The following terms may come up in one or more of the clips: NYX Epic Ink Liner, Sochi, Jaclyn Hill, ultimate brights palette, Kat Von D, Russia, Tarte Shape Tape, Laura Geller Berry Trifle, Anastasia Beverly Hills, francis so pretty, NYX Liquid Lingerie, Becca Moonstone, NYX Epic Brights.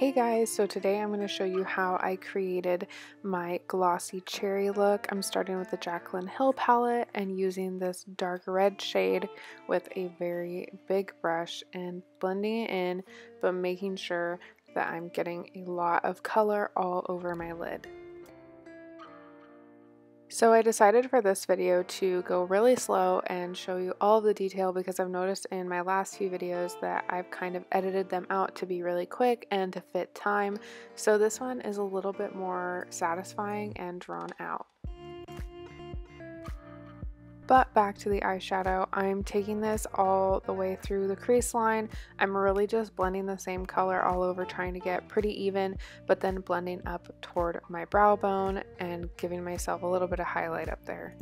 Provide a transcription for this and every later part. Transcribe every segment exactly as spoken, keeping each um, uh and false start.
Hey guys, so today I'm going to show you how I created my glossy cherry look. I'm starting with the Jaclyn Hill palette and using this dark red shade with a very big brush and blending it in, but making sure that I'm getting a lot of color all over my lid. So I decided for this video to go really slow and show you all the detail because I've noticed in my last few videos that I've kind of edited them out to be really quick and to fit time. So this one is a little bit more satisfying and drawn out. But back to the eyeshadow, I'm taking this all the way through the crease line. I'm really just blending the same color all over, trying to get pretty even, but then blending up toward my brow bone and giving myself a little bit of highlight up there.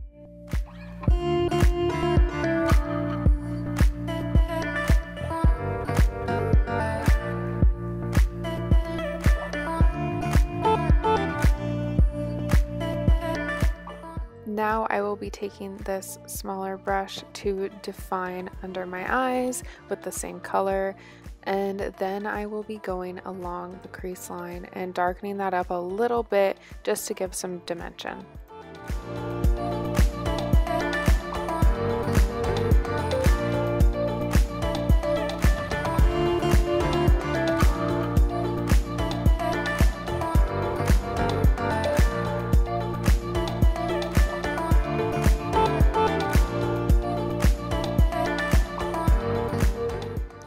Now I will be taking this smaller brush to define under my eyes with the same color, and then I will be going along the crease line and darkening that up a little bit just to give some dimension.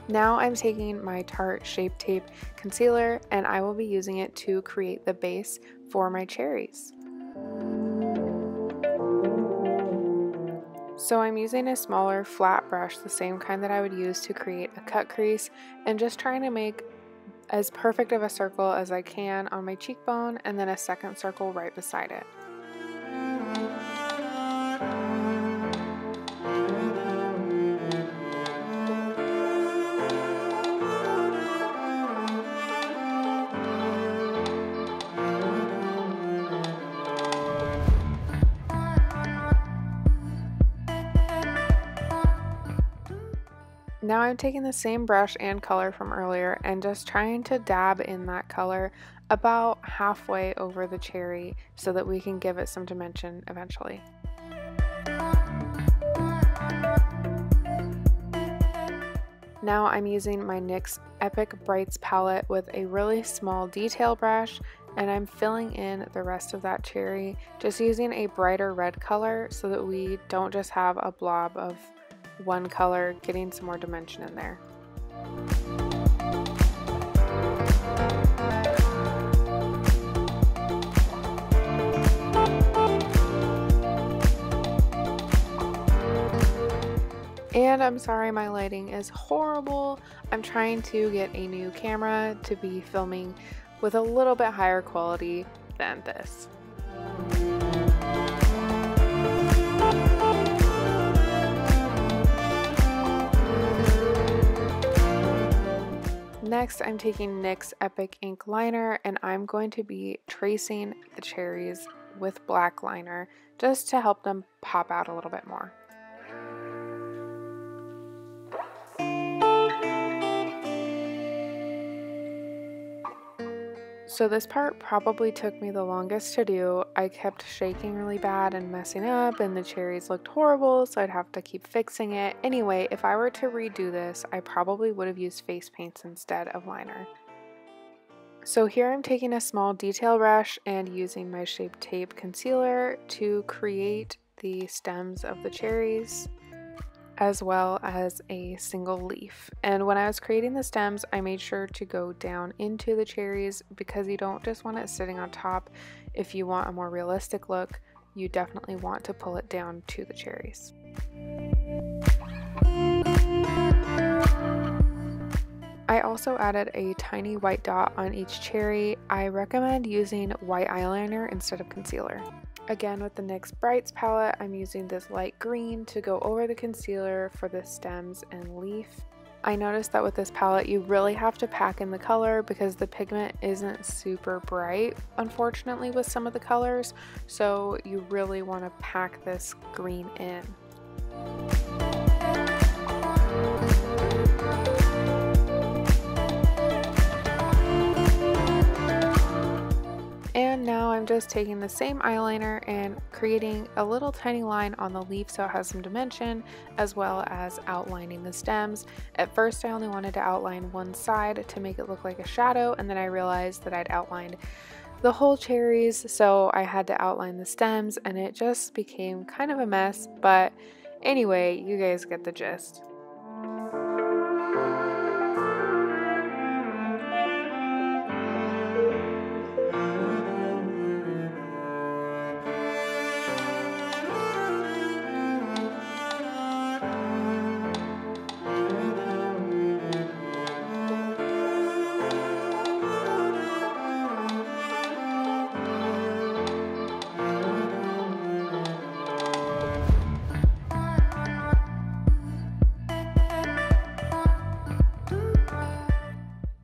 Now I'm taking my Tarte Shape Tape concealer and I will be using it to create the base for my cherries. So I'm using a smaller flat brush, the same kind that I would use to create a cut crease, and just trying to make as perfect of a circle as I can on my cheekbone and then a second circle right beside it. Now I'm taking the same brush and color from earlier and just trying to dab in that color about halfway over the cherry so that we can give it some dimension eventually. Now I'm using my N Y X Epic Brights palette with a really small detail brush, and I'm filling in the rest of that cherry, just using a brighter red color so that we don't just have a blob of one color, getting some more dimension in there. And I'm sorry my lighting is horrible. I'm trying to get a new camera to be filming with a little bit higher quality than this. Next, I'm taking N Y X Epic Ink Liner and I'm going to be tracing the cherries with black liner just to help them pop out a little bit more. So this part probably took me the longest to do. I kept shaking really bad and messing up, and the cherries looked horrible, so I'd have to keep fixing it. Anyway, if I were to redo this, I probably would have used face paints instead of liner. So here I'm taking a small detail brush and using my Shape Tape concealer to create the stems of the cherries, as well as a single leaf. And when I was creating the stems, I made sure to go down into the cherries because you don't just want it sitting on top. If you want a more realistic look, you definitely want to pull it down to the cherries. I also added a tiny white dot on each cherry. I recommend using white eyeliner instead of concealer. Again, with the N Y X Brights palette, I'm using this light green to go over the concealer for the stems and leaf. I noticed that with this palette, you really have to pack in the color because the pigment isn't super bright, unfortunately, with some of the colors, so you really want to pack this green in. I'm just taking the same eyeliner and creating a little tiny line on the leaf so it has some dimension, as well as outlining the stems. At first I only wanted to outline one side to make it look like a shadow, and then I realized that I'd outlined the whole cherries, so I had to outline the stems, and it just became kind of a mess, but anyway, you guys get the gist.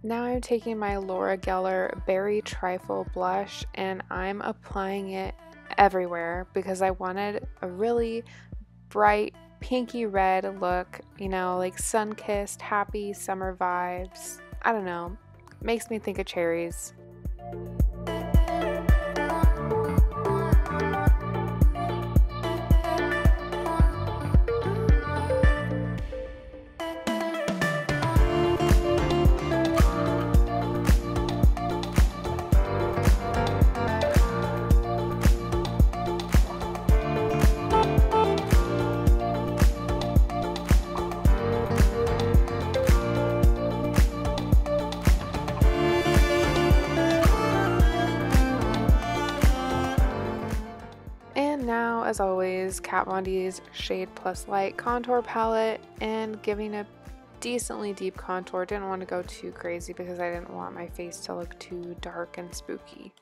Now I'm taking my Laura Geller Berry Trifle blush and I'm applying it everywhere because I wanted a really bright pinky red look, you know, like sun-kissed, happy summer vibes. I don't know, makes me think of cherries. As always, Kat Von D's Shade Plus Light contour palette, and giving a decently deep contour. Didn't want to go too crazy because I didn't want my face to look too dark and spooky.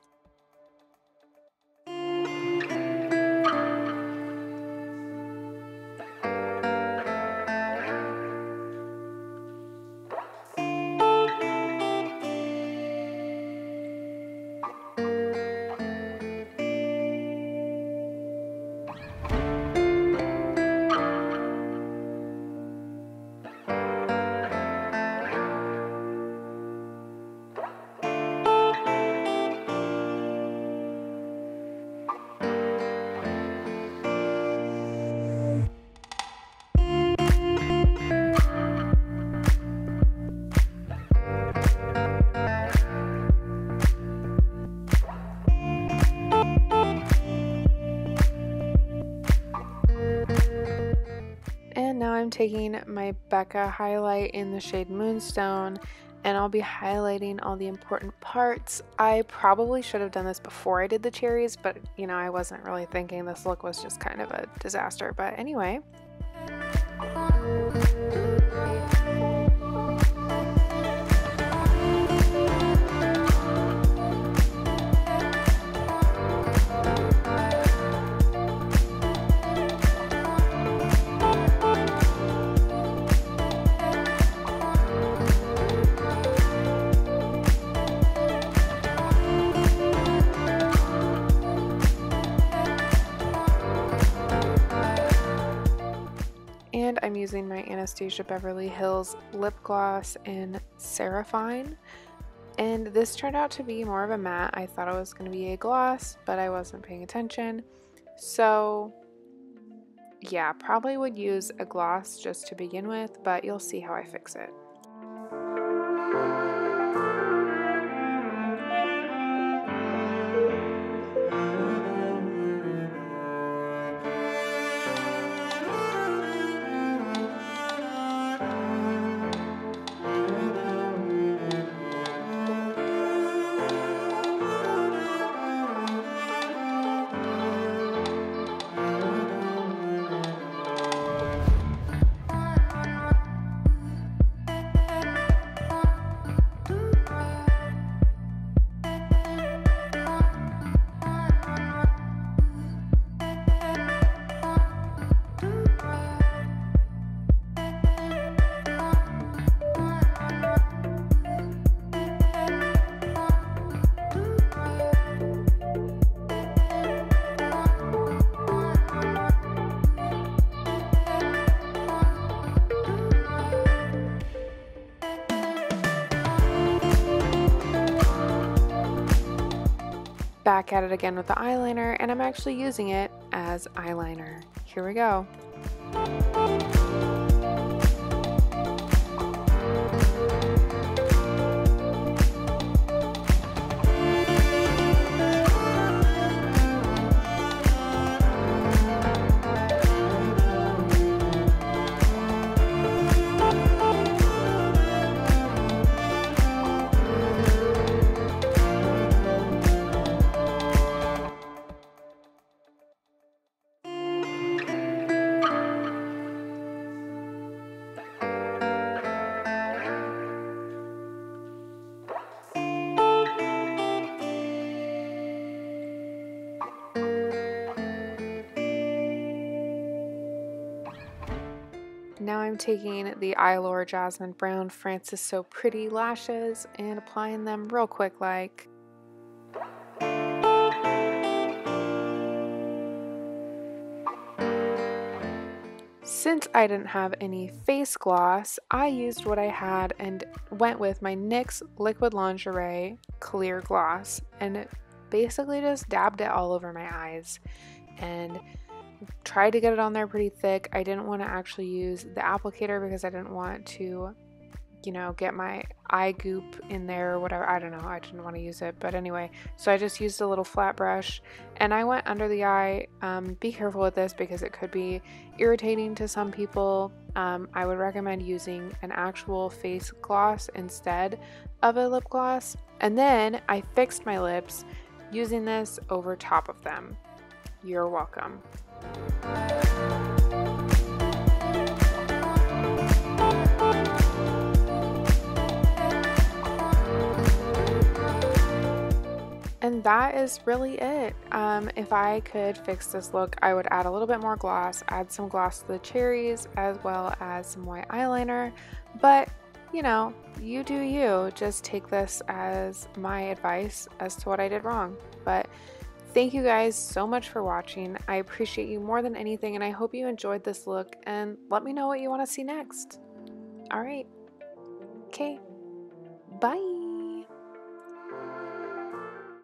I'm taking my Becca highlight in the shade Moonstone, and I'll be highlighting all the important parts. I probably should have done this before I did the cherries, but you know, I wasn't really thinking. This look was just kind of a disaster, but anyway. And I'm using my Anastasia Beverly Hills lip gloss in Seraphine, and this turned out to be more of a matte. I thought it was going to be a gloss, but I wasn't paying attention, so yeah, probably would use a gloss just to begin with, but you'll see how I fix it. back at it again with the eyeliner, and I'm actually using it as eyeliner. Here we go. Now I'm taking the Laura Jasmine Brown Francis So Pretty lashes and applying them real quick like. Since I didn't have any face gloss, I used what I had and went with my NYX Liquid Lingerie Clear Gloss and basically just dabbed it all over my eyes and tried to get it on there pretty thick. I didn't want to actually use the applicator because I didn't want to, you know, get my eye goop in there or whatever. I don't know. I didn't want to use it. But anyway, so I just used a little flat brush and I went under the eye. Um, be careful with this because it could be irritating to some people. Um, I would recommend using an actual face gloss instead of a lip gloss. And then I fixed my lips using this over top of them. You're welcome. And that is really it. Um, if I could fix this look, I would add a little bit more gloss, add some gloss to the cherries, as well as some white eyeliner. But, you know, you do you. Just take this as my advice as to what I did wrong. But thank you guys so much for watching. I appreciate you more than anything, and I hope you enjoyed this look, and let me know what you want to see next. All right. Okay. Bye.